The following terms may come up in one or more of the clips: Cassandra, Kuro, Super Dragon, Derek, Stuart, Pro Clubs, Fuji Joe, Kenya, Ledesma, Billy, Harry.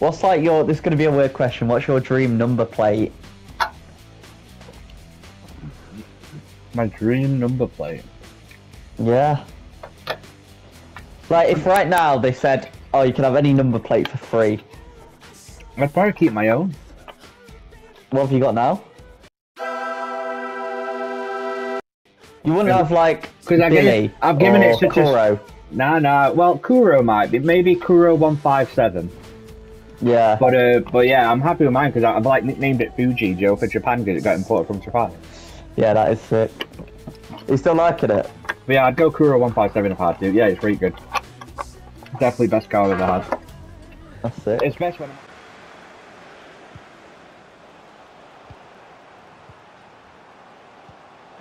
What's like your, this is going to be a weird question, what's your dream number plate? My dream number plate? Yeah. Like, if right now they said, oh, you can have any number plate for free. I'd probably keep my own. What have you got now? You wouldn't have, like, Billy or Kuro. Nah, well, Kuro might be. Maybe Kuro 157. Yeah. But yeah, I'm happy with mine because I've, like, nicknamed it Fuji Joe for Japan because it got imported from Japan. Yeah, that is sick. Are you still liking it? But yeah, I'd go Kuro 157 if I had to. Yeah, it's really good. Definitely best car I've ever had. That's it. It's best when...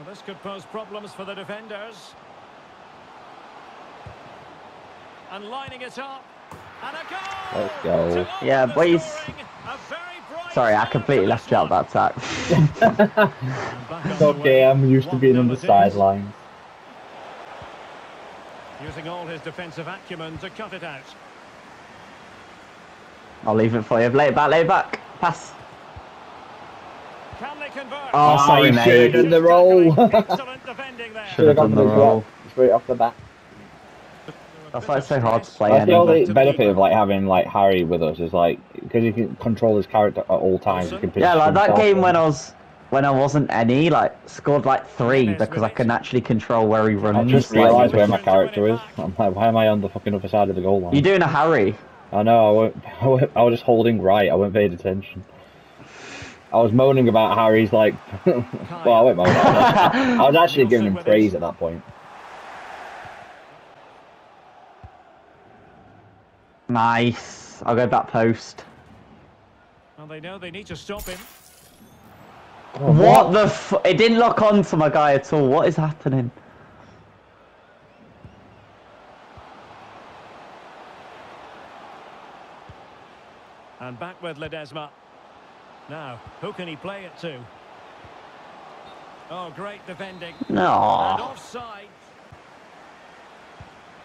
This could pose problems for the defenders. And lining it up. And a goal! Let's go. Yeah, boys. Sorry, I completely left out that tack. It's okay, I'm used to being on the sideline. Using all his defensive acumen to cut it out. I'll leave it for you. Lay it back. Pass. Oh, sorry, mate. Should have done the roll. Should have done the roll. Straight off the bat. That's why it's so hard to play. That's the benefit of like having like Harry with us is like because he can control his character at all times. He can yeah, like that game when I wasn't any like scored like 3 because I can actually control where he runs. I just realised where my character is. I'm like, why am I on the fucking other side of the goal line? You're doing a Harry. I know. I was just holding right. I won't pay attention. I was moaning about Harry's like. Well, I won't moan about that. I was actually giving him praise at that point. Nice. I'll go back post. Well, they know they need to stop him. Oh, what the? It didn't lock on to my guy at all. What is happening? And back with Ledesma. Now, who can he play it to? Oh, great defending. No. And offside.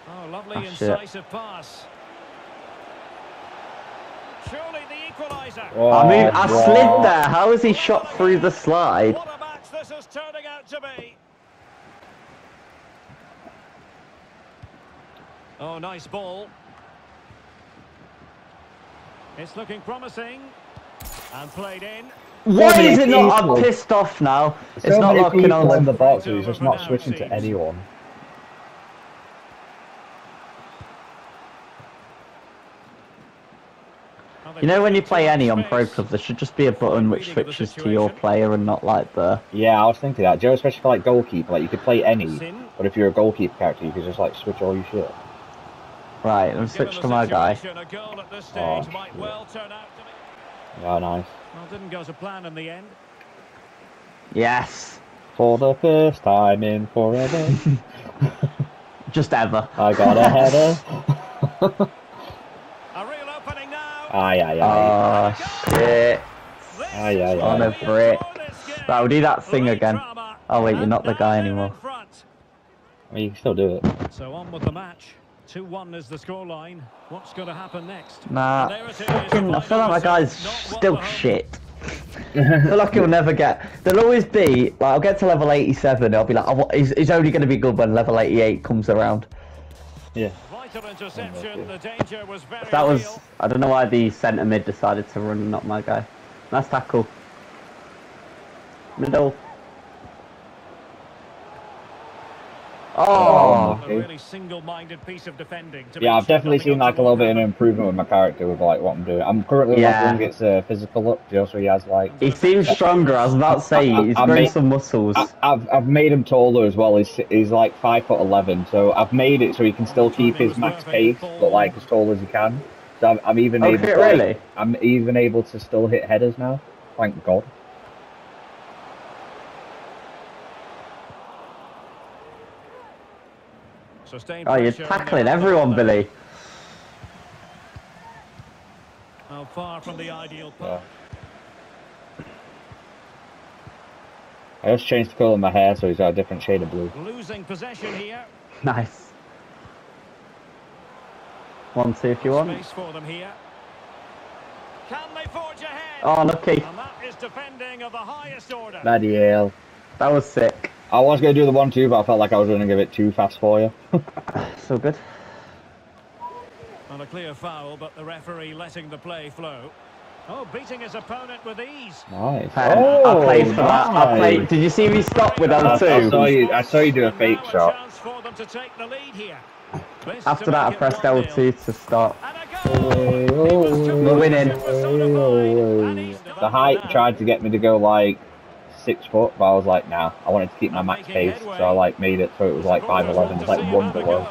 Oh, lovely incisive pass. Surely the equaliser. Oh, I mean, I slid there. How is he shot through the slide? What a match this is turning out to be. Oh, nice ball. It's looking promising. And played in. Why is it not? I'm pissed off now. It's not locking on in the box. He's just not switching to anyone. You know when you play any on Pro Club, there should just be a button which switches to your player and not like the. Yeah, I was thinking that. Joe, especially for like goalkeeper, like you could play any, but if you're a goalkeeper character, you could just like switch all your shit. Right, let me switch to my guy. Oh, shit. Oh, nice. Well, didn't go to plan in the end. Yes. For the first time in forever. Just ever. I got a header. A real opening now. Aye. Oh, shit. Aye. On a brick. Right, we'll do that thing again. Oh, wait, you're not the guy anymore. Well, you can still do it. So on with the match. 2-1 is the scoreline. What's going to happen next? Nah, fucking, I feel like my guy's still shit. I feel like he'll never get... There'll always be... Like, I'll get to level 87 and I'll be like, oh, he's only going to be good when level 88 comes around. Yeah. Vital interception. The danger was very that was... Real. I don't know why the centre mid decided to run, not my guy. Nice tackle. Middle. Oh, a really single-minded piece of defending. Yeah, I've definitely seen like a little bit of an improvement with my character with like what I'm doing. I'm currently not doing its physical up, Joe, so he has like. He seems stronger. I was about to say he's grown some muscles. I've made him taller as well. He's like 5'11", so I've made it so he can still keep his max pace, but like as tall as he can. So I'm even able. To, really? I'm even able to still hit headers now. Thank God. Oh, you're tackling everyone, Billy. How far from the ideal path. I just changed the colour of my hair, so he's got a different shade of blue. Losing possession here. Nice. 1-2 if you want. Space for them here. Can they forge ahead? Oh, lucky. And that is defending of the highest order. Bloody hell. That was sick. I was going to do the 1-2, but I felt like I was running a bit too fast for you. So good. And a clear foul, but the referee letting the play flow. Oh, beating his opponent with ease. Nice. Oh, I played for that. I played. Did you see me stop with L2? I saw you do a fake shot. After that, I pressed L2 to stop. We're winning. The height tried to get me to go like 6 foot, but I was like, nah. I wanted to keep my max pace, so I like made it so it was like 5'11", it's like one below.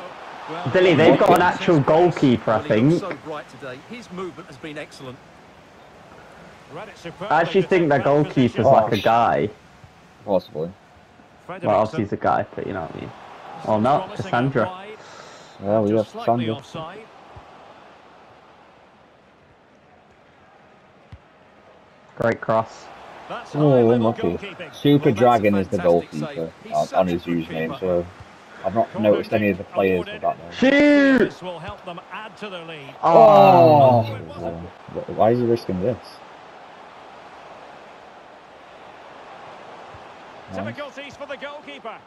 Billy, they've got an actual goalkeeper, I think. His movement has been excellent. I actually think their goalkeeper's like a guy. Possibly. Well, obviously he's a guy, but you know what I mean. Or not, Cassandra. Well, we have Cassandra. Great cross. Oh, unlucky. Super Dragon is the goalkeeper on his username, so I've not noticed any of the players for that. Shoot! Oh! Why is he risking this? Difficulties for the goalkeeper.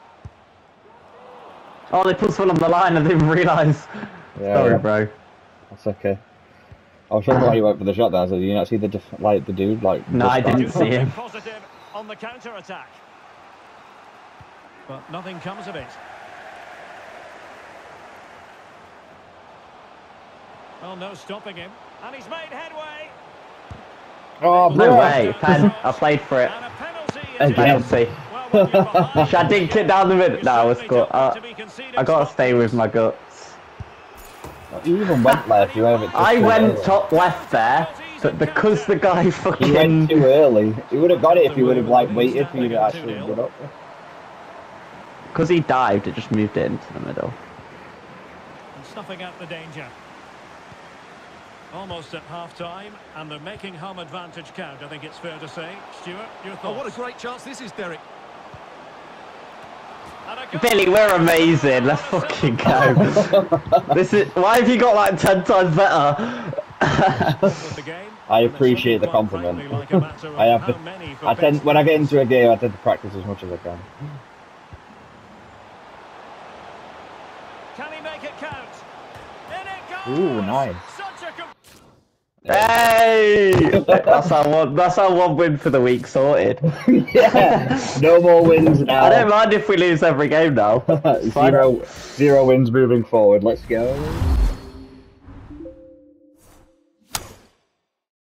Oh, they put one on the line and didn't realise. Yeah, sorry, bro. That's okay. I was wondering why you went for the shot there. So you not see the like the dude like? No, I didn't see him. Positive on the counter attack, but nothing comes of it. Well, no stopping him, and he's made headway. Oh, no way, pen. I played for it. Penalty. I didn't kick down the middle. No, it's good. I gotta stay with my guts. You even went left. You went I went early. Top left there, but because the guy fucking. He went too early. He would have got it if he would have like waited for you to actually get up. Because he dived, it just moved it into the middle. And snuffing out the danger. Almost at half-time, and they're making home advantage count, I think it's fair to say. Stuart, your thoughts? Oh, what a great chance this is, Derek. Billy, we're amazing. Let's fucking go. This is why have you got like 10 times better? I appreciate the compliment. I have. I tend when I get into a game, I tend to practice as much as I can. Can he make it count? In it goes! Ooh, nice. Hey! That's our one win for the week sorted. Yeah, no more wins now. I don't mind if we lose every game now. Zero wins moving forward. Let's go.